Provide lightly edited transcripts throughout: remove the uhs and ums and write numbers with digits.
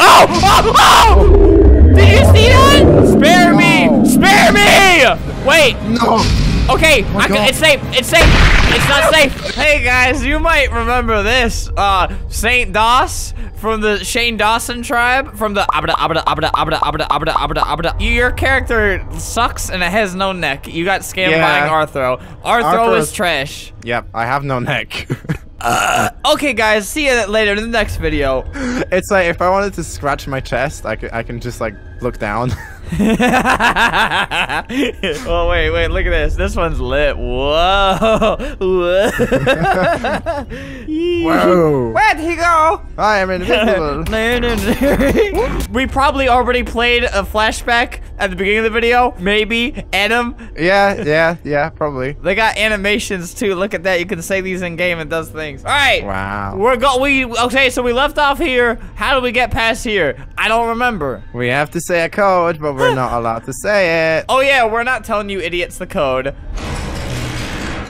Oh! Oh! Oh! Did you see that? Spare me! Spare me! Wait. No. Okay, oh it's safe. It's safe. It's not safe. Hey guys, you might remember this. Saint Das from the Shane Dawson tribe from the Abida. Your character sucks and it has no neck. You got scammed buying Arthro. Arthro is trash. Yep, I have no neck. Okay guys, see you later in the next video. It's like if I wanted to scratch my chest, I can just like look down. Oh wait, wait, look at this. This one's lit. Whoa. Whoa. Whoa. Where'd he go? I am invisible. We probably already played a flashback at the beginning of the video. Maybe. Adam. Yeah, probably. They got animations too. Look at that. You can save these in game. It does things. All right. Wow. Okay, so we left off here. How do we get past here? I don't remember. We have to say a code, but we're not allowed to say it. Oh yeah, we're not telling you idiots the code.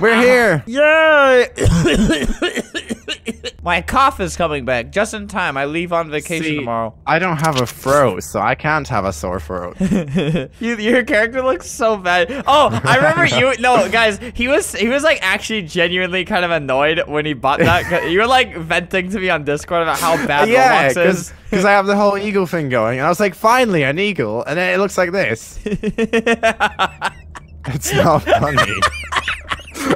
We're here. Yay! My cough is coming back just in time. I leave on vacation tomorrow. I don't have a throat, so I can't have a sore throat. Your character looks so bad. Oh, I remember you. No, guys, he was like actually genuinely kind of annoyed when he bought that. You were like venting to me on Discord about how bad Roblox is. Because I have the whole eagle thing going, and I was like, finally an eagle, and then it looks like this. It's not funny.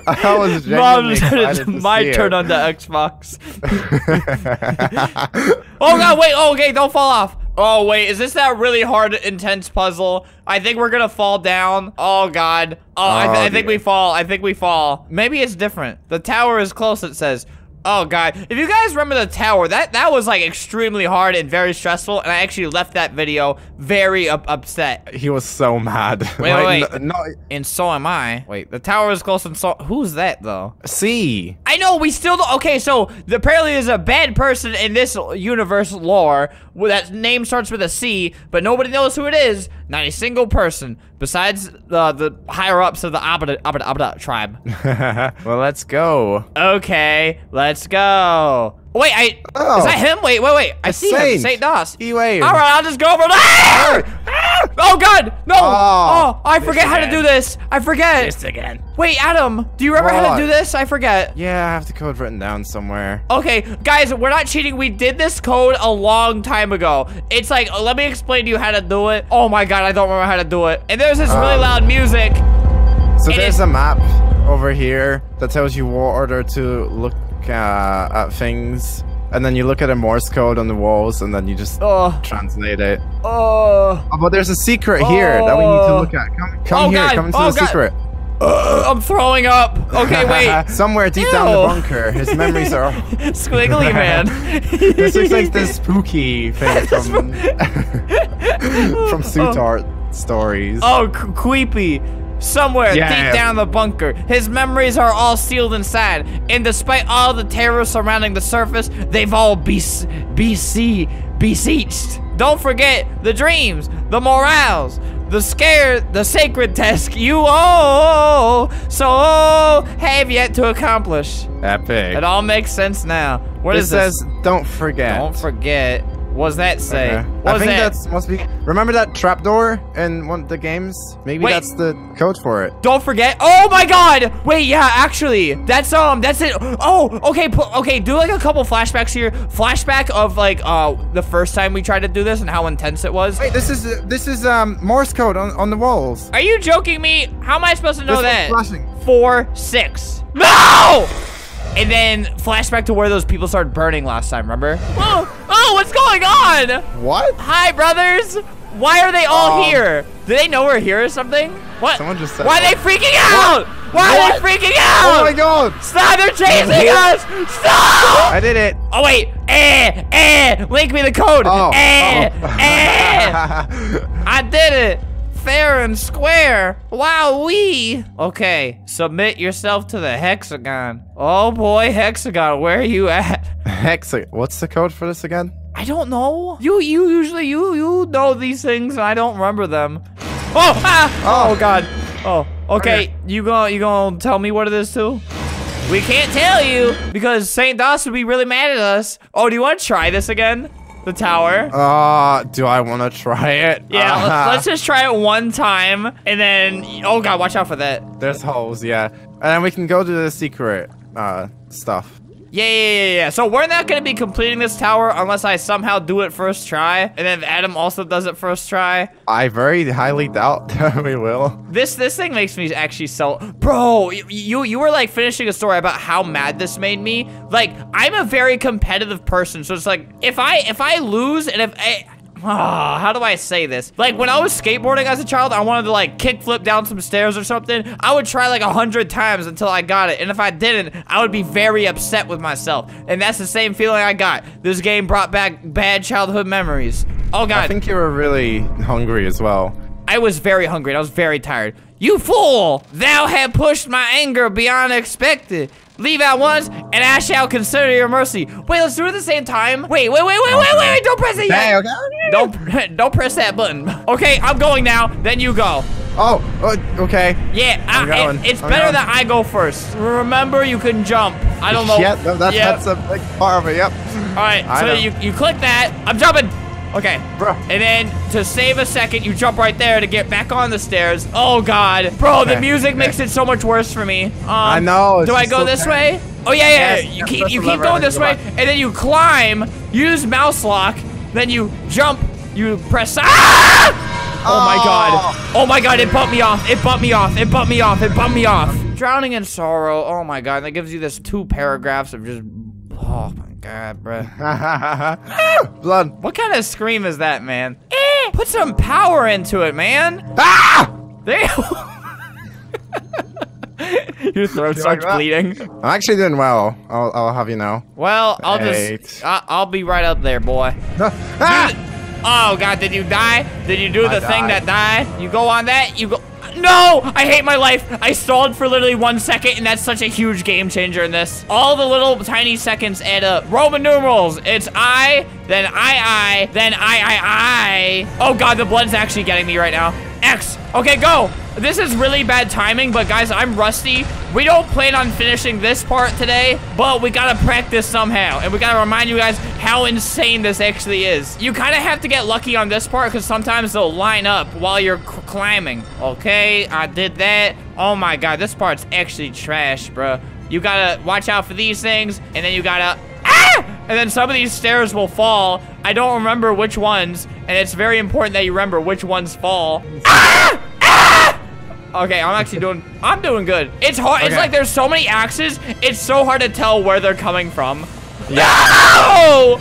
I was genuinely excited to my turn on the Xbox. Oh god, wait, oh, okay, don't fall off. Oh wait, is this that really hard, intense puzzle? I think we're gonna fall down. Oh god. Oh, I think we fall. I think we fall. Maybe it's different. The tower is close, it says. Oh god. If you guys remember the tower, that was like extremely hard and very stressful, and I actually left that video very upset. He was so mad. Wait, like, wait. No, and so am I. Wait, the tower is close and so who's that though? C. I know, we still don't. Okay, so apparently there's a bad person in this universe lore that name starts with a C, but nobody knows who it is. Not a single person besides the higher-ups of the Abida tribe. Well, let's go. Okay, let's go. Wait, is that him? Wait. I see him. Saint Das. E-wave. All right, I'll just go over there. Oh god, no. Oh, I forget how to do this. I forget. This again. Wait, Adam, do you remember how to do this? I forget. Yeah, I have the code written down somewhere. Okay, guys, we're not cheating. We did this code a long time ago. It's like, let me explain to you how to do it. Oh my god, I don't remember how to do it. And there's this really loud music. So there's a map over here that tells you what order to look at things, and then you look at a Morse code on the walls, and then you just translate it. Oh, but there's a secret here that we need to look at. Come here, God. Come into the secret. I'm throwing up. Okay, wait. Somewhere deep down the bunker, his memories are squiggly, man. This looks like this spooky thing from from Suitart Stories. Oh, creepy. Somewhere deep down the bunker, his memories are all sealed inside, and despite all the terror surrounding the surface, they've all besieged. Don't forget the dreams, the morals, the scare, the sacred task you all have yet to accomplish. Epic. It all makes sense now. What is this? It says, don't forget. Don't forget. What's that say? Okay. What I think that must be. Remember that trapdoor in one of the games? Maybe that's the code for it. Don't forget. Oh my God! Wait, yeah, actually, that's it. Oh, okay, okay. Do like a couple flashbacks here. Flashback of like the first time we tried to do this and how intense it was. Wait, this is Morse code on the walls. Are you joking me? How am I supposed to know that? 4, 6. No! And then flashback to where those people started burning last time, remember? Oh, what's going on? What? Hi, brothers. Why are they all here? Do they know we're here or something? What? Someone just said Why are they freaking out? What? Why are they freaking out? Oh my god. Stop, they're chasing us. Stop. I did it. Oh, wait. Link me the code. I did it. Fair and square. Wowee. Okay, submit yourself to the hexagon. Oh boy, hexagon, where are you at? Hexagon. What's the code for this again? I don't know. You usually you know these things, and I don't remember them. Oh! Ah! Oh god. Oh. Okay. You gonna tell me what it is too? We can't tell you because Saint Das would be really mad at us. Oh, do you want to try this again? the tower. Do I want to try it? Yeah, let's just try it one time, and then oh god, watch out for that. There's holes, yeah, and then we can go to the secret stuff. Yeah. So we're not gonna be completing this tower unless I somehow do it first try, and then if Adam also does it first try. I very highly doubt that we will. This thing makes me actually so. Bro, you were like finishing a story about how mad this made me. Like, I'm a very competitive person, so it's like if I lose and how do I say this? Like, when I was skateboarding as a child, I wanted to, like, kickflip down some stairs or something. I would try, like, 100 times until I got it. And if I didn't, I would be very upset with myself. And that's the same feeling I got. This game brought back bad childhood memories. Oh, God. I think you were really hungry as well. I was very hungry and I was very tired. You fool! Thou have pushed my anger beyond expected. Leave at once, and I shall consider your mercy. Wait, let's do it at the same time. Wait, don't press it yet. Okay. Don't press that button. Okay, I'm going now, then you go. Oh, okay. Yeah, it's better that I go first. Remember, you can jump. I don't know. That's a big part of it, yep. All right, so you click that. I'm jumping. Okay, bro. And then to save a second, you jump right there to get back on the stairs. Oh God, bro, the music makes it so much worse for me. I know. Do I go this way? Oh yeah. You keep going this way, and then you climb. Use mouse lock. Then you jump. You press. Ah! Oh my God. Oh my God. It bumped me off. It bumped me off. It bumped me off. It bumped me off. Drowning in sorrow. Oh my God. That gives you this 2 paragraphs of just. Oh my God, bro. Blood. What kind of scream is that, man? Put some power into it, man. Ah! Your throat starts bleeding. I'm actually doing well. I'll have you know. Well, I'll be right up there, boy. Oh God, did you die? Did you do the thing that died? You go on that. You go. No! I hate my life. I stalled for literally 1 second, and that's such a huge game changer in this. All the little tiny seconds add up. Roman numerals. It's I, then I, then I. Oh God, the blood's actually getting me right now. X. Okay, go. This is really bad timing, but guys, I'm rusty. We don't plan on finishing this part today, but we gotta practice somehow, and we gotta remind you guys how insane this actually is. You kind of have to get lucky on this part because sometimes they'll line up while you're climbing. Okay, I did that. Oh my God, this part's actually trash, bro. You gotta watch out for these things, and then you gotta... Ah! And then some of these stairs will fall. I don't remember which ones, and it's very important that you remember which ones fall. Ah! Okay, I'm doing good. It's hard. Okay. It's like there's so many axes. It's so hard to tell where they're coming from. Yeah. No!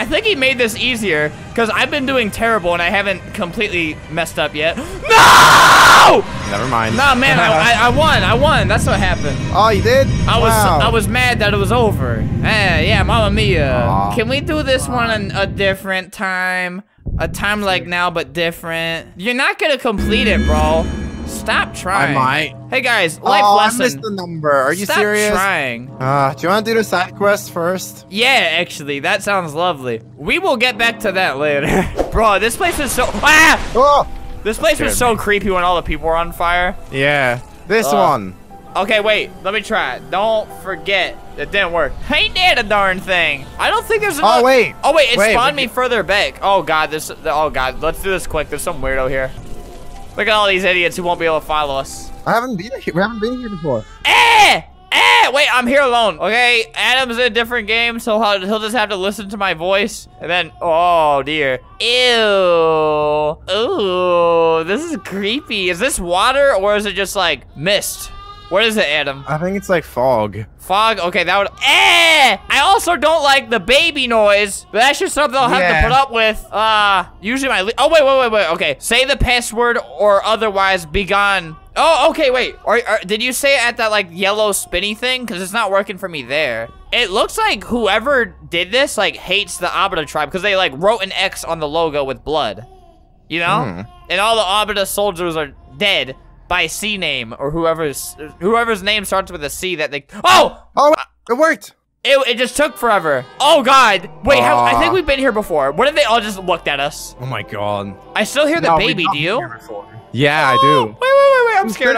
I think he made this easier because I've been doing terrible and I haven't completely messed up yet. No! Never mind. Nah, man, I won. That's what happened. Oh, you did? I was mad that it was over. Yeah, Mamma Mia. Aww. Can we do this one a different time? A time like now, but different. You're not gonna complete it, bro. Stop trying. I might. Hey guys, life lesson. I missed the number. Are you serious? Stop trying. Do you want to do the side quest first? Yeah, actually, that sounds lovely. We will get back to that later. Bro, this place is so. Ah! Oh! This place was so creepy when all the people were on fire. Yeah. This one. Okay, wait. Let me try it. Don't forget. It didn't work. Ain't that a darn thing? I don't think there's another- Oh wait, it spawned me further back. Oh God, let's do this quick. There's some weirdo here. Look at all these idiots who won't be able to follow us. We haven't been here before. Wait, I'm here alone. Okay, Adam's in a different game, so he'll just have to listen to my voice. And then, oh dear. Ew. Ooh, this is creepy. Is this water or is it just like mist? What is it, Adam? I think it's like fog. Fog? Okay, that would... I also don't like the baby noise, but that's just something I'll have to put up with. Usually my... Oh, wait. Okay, say the password or otherwise be gone. Oh, okay, wait. Did you say it at that, like, yellow spinny thing? Because it's not working for me there. It looks like whoever did this, like, hates the Abida tribe because they, like, wrote an X on the logo with blood. You know? And all the Abida soldiers are dead. By C name or whoever's name starts with a C that they. Oh, it worked. It just took forever. Oh God, wait. I think we've been here before. What if they all just looked at us? Oh my God. I still hear the baby. Do you? Yeah, I do. Wait. I'm scared.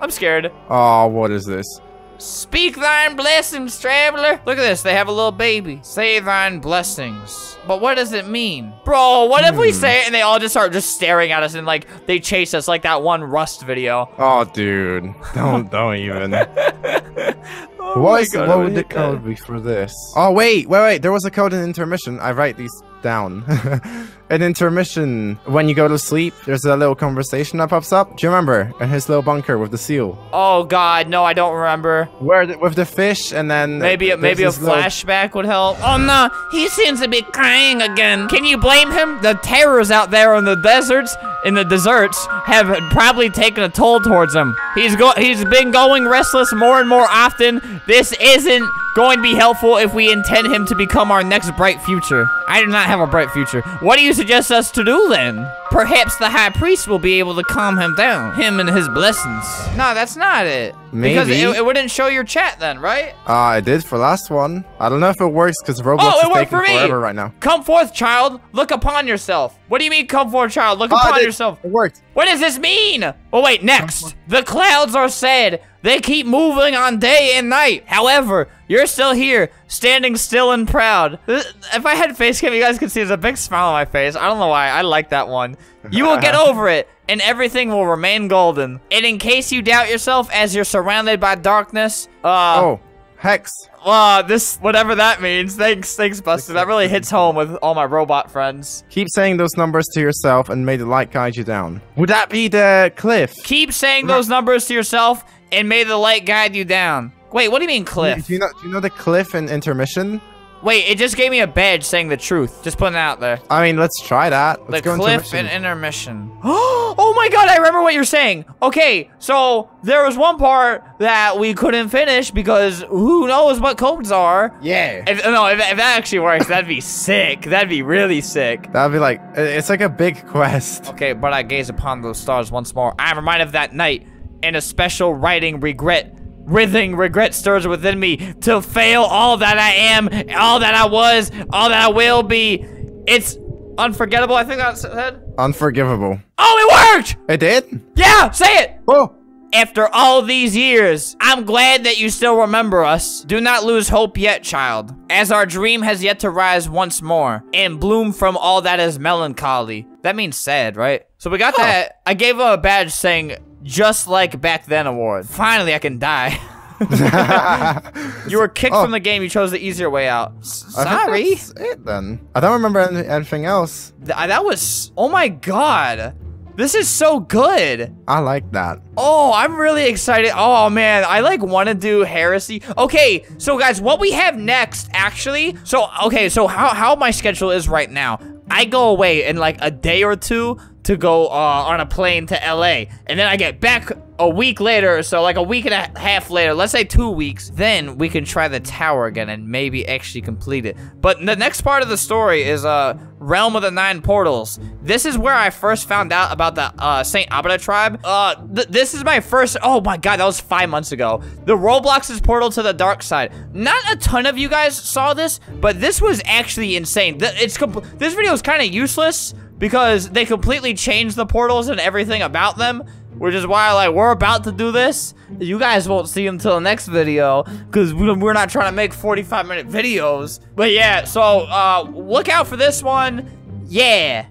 I'm scared. Oh, what is this? Speak thine blessings, traveler. Look at this, they have a little baby. Say thine blessings. But what does it mean? Bro, what if we say it and they all just start just staring at us and like they chase us like that one Rust video? Oh, dude, don't even. Oh what would the code be for this? Oh, wait, there was a code in intermission. I write these down. In intermission, when you go to sleep, there's a little conversation that pops up. Do you remember? In his little bunker with the seal. Oh God, no, I don't remember. Where with the fish, and then maybe a flashback would help. Oh no, he seems to be crying again. Can you blame him? The terrors out there in the deserts, have probably taken a toll towards him. He's been going restless more and more often. This isn't going to be helpful if we intend him to become our next bright future. I do not have a bright future. What do you suggest us to do then? Perhaps the high priest will be able to calm him down. Him and his blessings. No, that's not it. Maybe. Because it wouldn't show your chat then, right? I did for last one. I don't know if it works because Roblox is taking forever right now. Come forth, child. Look upon yourself. What do you mean, come forth, child? Look upon yourself. It worked. What does this mean? Oh, wait, next. The clouds are sad. They keep moving on day and night. However, you're still here, standing still and proud. If I had face cam, you guys could see there's a big smile on my face. I don't know why. I like that one. You will get over it, and everything will remain golden. And in case you doubt yourself, as you're surrounded by darkness, oh, Hex. This, whatever that means. Thanks, Buster. That really hits home with all my robot friends. Keep saying those numbers to yourself, and may the light guide you down. Would that be the cliff? Keep saying those numbers to yourself, and may the light guide you down. Wait, what do you mean cliff? Do you know the cliff in intermission? Wait, it just gave me a badge saying the truth. Just putting it out there. I mean, let's try that. Let's go cliff and intermission. Oh my God, I remember what you're saying. Okay, so there was one part that we couldn't finish because who knows what codes are. Yeah. If that actually works, that'd be sick. That'd be really sick. That'd be like, it's like a big quest. Okay, but I gaze upon those stars once more. I am reminded of that night and a special writing regret. Writhing regret stirs within me to fail all that I am, all that I was, all that I will be. It's unforgettable, I think that said? Unforgivable. Oh, it worked! It did? Yeah, say it! Oh. After all these years, I'm glad that you still remember us. Do not lose hope yet, child, as our dream has yet to rise once more and bloom from all that is melancholy. That means sad, right? So we got that. I gave him a badge saying, just like back then award. Finally, I can die. You were kicked from the game. You chose the easier way out. Sorry. I think that's it then. I don't remember anything else. That was, oh my God. This is so good. I like that. Oh, I'm really excited. Oh man, I like want to do heresy. Okay, so guys, what we have next actually. So, okay, so how my schedule is right now. I go away in like a day or two to go on a plane to LA. And then I get back a week later, so like a week and a half later, let's say 2 weeks, then we can try the tower again and maybe actually complete it. But the next part of the story is Realm of the Nine Portals. This is where I first found out about the Saint Abida tribe. This is my first, oh my God, that was 5 months ago. The Roblox's portal to the dark side. Not a ton of you guys saw this, but this was actually insane. This video is kind of useless because they completely changed the portals and everything about them, which is why like we're about to do this. You guys won't see them till the next video because we're not trying to make 45-minute videos. But yeah, so look out for this one. Yeah.